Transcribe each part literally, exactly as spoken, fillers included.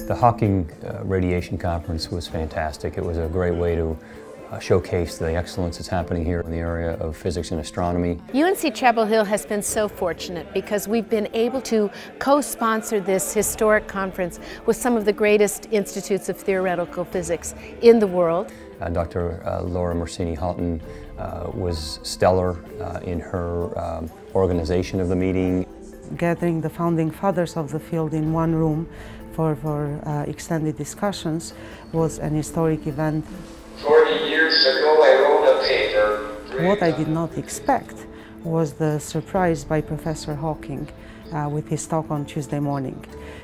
The Hawking uh, Radiation Conference was fantastic. It was a great way to uh, showcase the excellence that's happening here in the area of physics and astronomy. U N C Chapel Hill has been so fortunate because we've been able to co-sponsor this historic conference with some of the greatest institutes of theoretical physics in the world. Uh, Doctor Uh, Laura Mersini-Houghton uh, was stellar uh, in her um, organization of the meeting. Gathering the founding fathers of the field in one room for, for uh, extended discussions was an historic event. Forty years ago I wrote a paper. What I did not expect was the surprise by Professor Hawking uh, with his talk on Tuesday morning.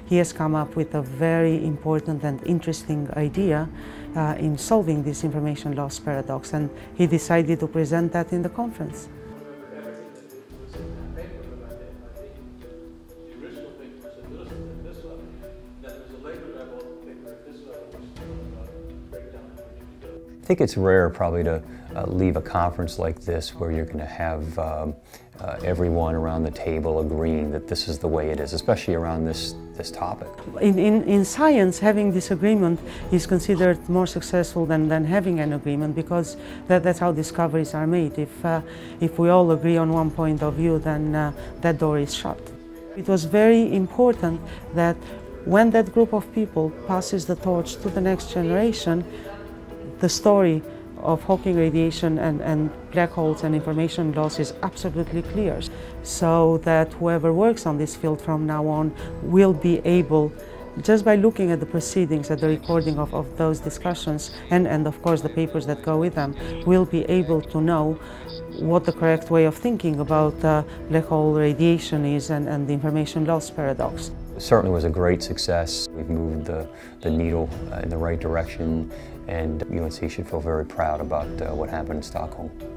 He has come up with a very important and interesting idea uh, in solving this information loss paradox, and he decided to present that in the conference. I think it's rare probably to uh, leave a conference like this where you're going to have um, uh, everyone around the table agreeing that this is the way it is, especially around this, this topic. In, in, in science, having disagreement is considered more successful than, than having an agreement, because that, that's how discoveries are made. If, uh, if we all agree on one point of view, then uh, that door is shut. It was very important that when that group of people passes the torch to the next generation, the story of Hawking radiation and, and black holes and information loss is absolutely clear, so that whoever works on this field from now on will be able, just by looking at the proceedings, at the recording of, of those discussions, and, and of course the papers that go with them, will be able to know what the correct way of thinking about uh, black hole radiation is and, and the information loss paradox. It certainly was a great success. We've moved the, the needle uh, in the right direction, and U N C should feel very proud about uh, what happened in Stockholm.